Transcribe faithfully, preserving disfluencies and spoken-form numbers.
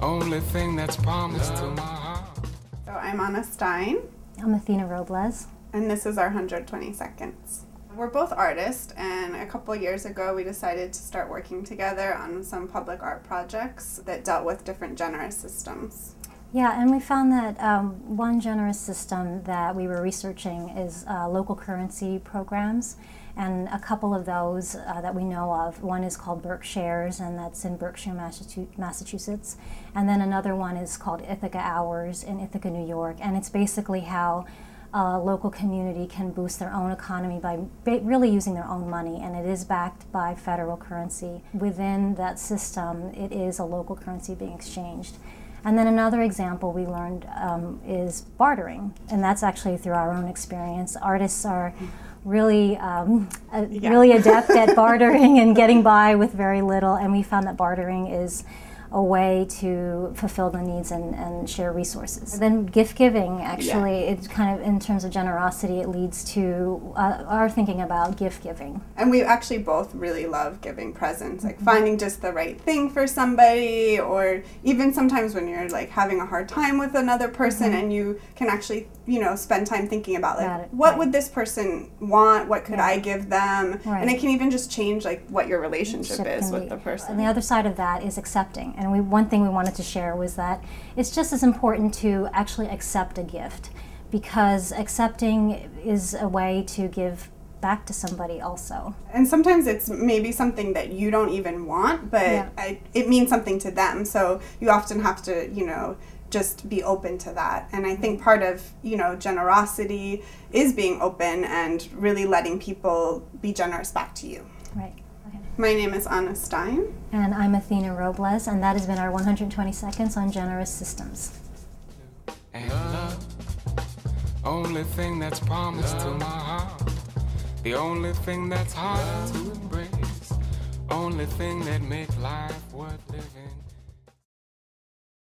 Only thing that's promised to my heart. So I'm Anna Stein. I'm Athena Robles. And this is our one hundred twenty seconds. We're both artists, and a couple years ago we decided to start working together on some public art projects that dealt with different generous systems. Yeah, and we found that um, one generous system that we were researching is uh, local currency programs, and a couple of those uh, that we know of. One is called Berkshires, and that's in Berkshire, Massachusetts, and then another one is called Ithaca Hours in Ithaca, New York, and it's basically how a local community can boost their own economy by really using their own money, and it is backed by federal currency. Within that system, it is a local currency being exchanged. And then another example we learned um, is bartering, and that's actually through our own experience. Artists are really, um, uh, yeah. really adept at bartering and getting by with very little, and we found that bartering is a way to fulfill the needs and, and share resources. And then gift giving, actually, yeah. It's kind of in terms of generosity, it leads to uh, our thinking about gift giving. And we actually both really love giving presents, like mm-hmm. finding just the right thing for somebody, or even sometimes when you're like having a hard time with another person mm-hmm. and you can actually, you know, spend time thinking about like about what right. would this person want, what could yeah. I give them, right. and it can even just change like what your relationship Ship is with be, the person. And the other side of that is accepting. And we, one thing we wanted to share was that it's just as important to actually accept a gift, because accepting is a way to give back to somebody also. And sometimes it's maybe something that you don't even want, but yeah. I, it means something to them. So you often have to, you know, just be open to that. And I think part of, you know, generosity is being open and really letting people be generous back to you. Right. My name is Anna Stein. And I'm Athena Robles, and that has been our one hundred twenty seconds on generous systems. And love, only thing that's promised to my heart, the only thing that's hard to embrace, only thing that makes life worth living.